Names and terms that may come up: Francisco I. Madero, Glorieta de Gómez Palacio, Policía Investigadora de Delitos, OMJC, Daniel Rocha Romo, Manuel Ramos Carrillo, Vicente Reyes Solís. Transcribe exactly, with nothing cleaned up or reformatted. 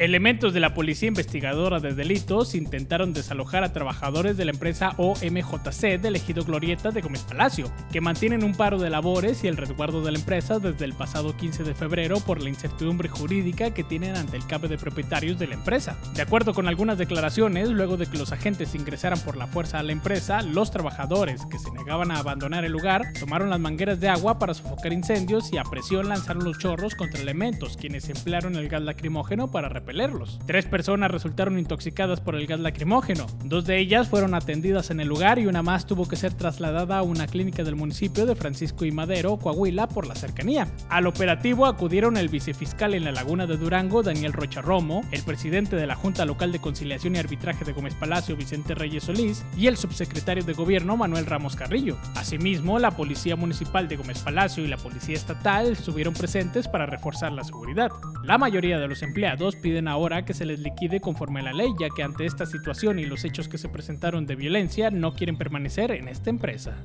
Elementos de la Policía Investigadora de Delitos intentaron desalojar a trabajadores de la empresa O M J C del ejido Glorieta de Gómez Palacio, que mantienen un paro de labores y el resguardo de la empresa desde el pasado quince de febrero por la incertidumbre jurídica que tienen ante el cambio de propietarios de la empresa. De acuerdo con algunas declaraciones, luego de que los agentes ingresaran por la fuerza a la empresa, los trabajadores, que se negaban a abandonar el lugar, tomaron las mangueras de agua para sofocar incendios y a presión lanzaron los chorros contra elementos, quienes emplearon el gas lacrimógeno para repeler. Tres personas resultaron intoxicadas por el gas lacrimógeno, dos de ellas fueron atendidas en el lugar y una más tuvo que ser trasladada a una clínica del municipio de Francisco I. Madero, Coahuila, por la cercanía. Al operativo acudieron el vicefiscal en la Laguna de Durango, Daniel Rocha Romo, el presidente de la Junta Local de Conciliación y Arbitraje de Gómez Palacio, Vicente Reyes Solís, y el subsecretario de Gobierno, Manuel Ramos Carrillo. Asimismo, la Policía Municipal de Gómez Palacio y la Policía Estatal estuvieron presentes para reforzar la seguridad. La mayoría de los empleados piden ahora que se les liquide conforme a la ley, ya que ante esta situación y los hechos que se presentaron de violencia no quieren permanecer en esta empresa.